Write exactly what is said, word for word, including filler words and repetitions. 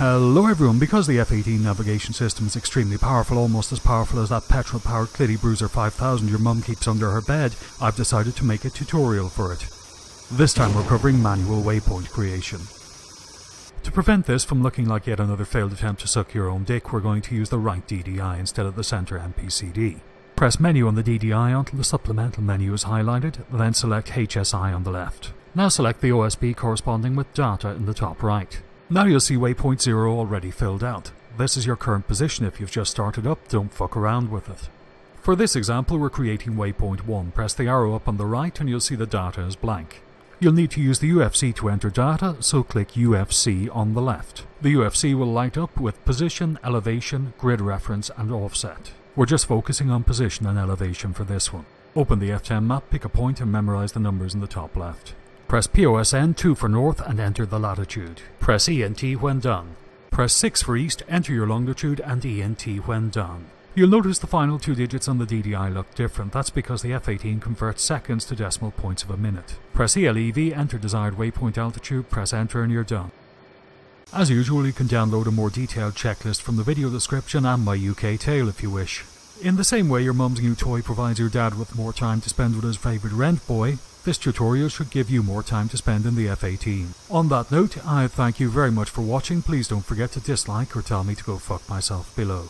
Hello everyone, because the F eighteen navigation system is extremely powerful, almost as powerful as that petrol-powered Clitty Bruiser five thousand your mum keeps under her bed, I've decided to make a tutorial for it. This time we're covering manual waypoint creation. To prevent this from looking like yet another failed attempt to suck your own dick, we're going to use the right D D I instead of the centre M P C D. Press menu on the D D I until the supplemental menu is highlighted, then select H S I on the left. Now select the O S B corresponding with data in the top right. Now you'll see waypoint zero already filled out. This is your current position. If you've just started up, don't fuck around with it. For this example, we're creating waypoint one. Press the arrow up on the right and you'll see the data is blank. You'll need to use the U F C to enter data, so click U F C on the left. The U F C will light up with position, elevation, grid reference and offset. We're just focusing on position and elevation for this one. Open the F ten map, pick a point and memorize the numbers in the top left. Press P O S N two for north and enter the latitude. Press E N T when done. Press six for east, enter your longitude and E N T when done. You'll notice the final two digits on the D D I look different. That's because the F eighteen converts seconds to decimal points of a minute. Press E L E V, enter desired waypoint altitude, press enter and you're done. As usual, you can download a more detailed checklist from the video description and my U K tale if you wish. In the same way your mum's new toy provides your dad with more time to spend with his favourite rent boy, this tutorial should give you more time to spend in the F eighteen. On that note, I thank you very much for watching. Please don't forget to dislike or tell me to go fuck myself below.